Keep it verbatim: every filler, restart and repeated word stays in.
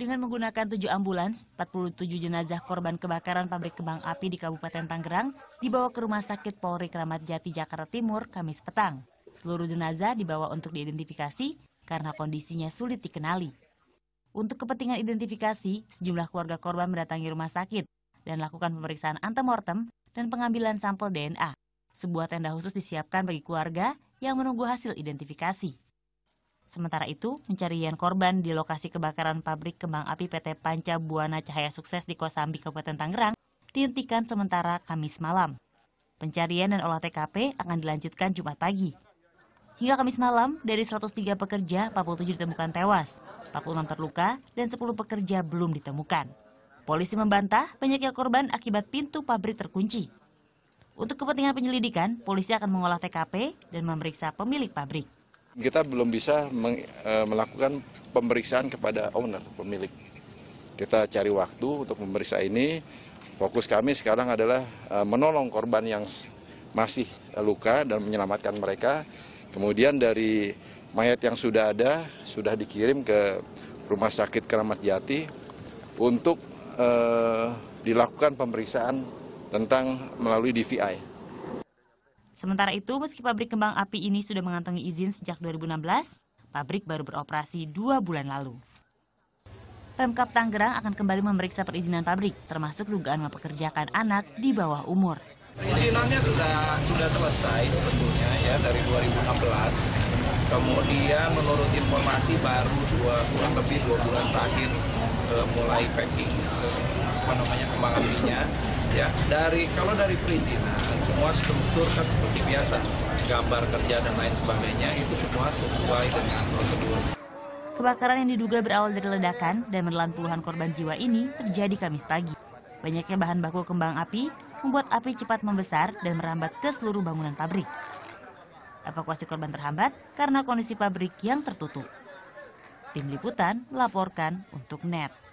Dengan menggunakan tujuh ambulans, empat puluh tujuh jenazah korban kebakaran pabrik kembang api di Kabupaten Tangerang dibawa ke Rumah Sakit Polri Kramat Jati, Jakarta Timur, Kamis petang. Seluruh jenazah dibawa untuk diidentifikasi karena kondisinya sulit dikenali. Untuk kepentingan identifikasi, sejumlah keluarga korban mendatangi rumah sakit dan lakukan pemeriksaan antemortem dan pengambilan sampel D N A. Sebuah tenda khusus disiapkan bagi keluarga yang menunggu hasil identifikasi. Sementara itu, pencarian korban di lokasi kebakaran pabrik kembang api P T Panca Buana Cahaya Sukses di Kosambi, Kabupaten Tangerang, dihentikan sementara Kamis malam. Pencarian dan olah T K P akan dilanjutkan Jumat pagi. Hingga Kamis malam, dari seratus tiga pekerja, empat puluh tujuh ditemukan tewas, empat puluh enam terluka, dan sepuluh pekerja belum ditemukan. Polisi membantah banyaknya korban akibat pintu pabrik terkunci. Untuk kepentingan penyelidikan, polisi akan mengolah T K P dan memeriksa pemilik pabrik. Kita belum bisa melakukan pemeriksaan kepada owner, pemilik. Kita cari waktu untuk memeriksa ini. Fokus kami sekarang adalah menolong korban yang masih luka dan menyelamatkan mereka. Kemudian dari mayat yang sudah ada, sudah dikirim ke Rumah Sakit Kramat Jati untuk eh, dilakukan pemeriksaan tentang melalui D V I. Sementara itu, meski pabrik kembang api ini sudah mengantongi izin sejak dua ribu enam belas, pabrik baru beroperasi dua bulan lalu. Pemkab Tangerang akan kembali memeriksa perizinan pabrik, termasuk dugaan mempekerjakan anak di bawah umur. Perizinannya sudah, sudah selesai tentunya ya, dari dua ribu enam belas. Kemudian menurut informasi baru dua bulan lebih dua bulan terakhir eh, mulai packing eh, apa namanya kembang apinya. Ya, dari kalau dari perizinan, semua struktur kan seperti biasa, gambar kerja dan lain sebagainya itu semua sesuai dengan prosedur. Kebakaran yang diduga berawal dari ledakan dan menelan puluhan korban jiwa ini terjadi Kamis pagi. Banyaknya bahan baku kembang api membuat api cepat membesar dan merambat ke seluruh bangunan pabrik. Evakuasi korban terhambat karena kondisi pabrik yang tertutup. Tim liputan melaporkan untuk N E T.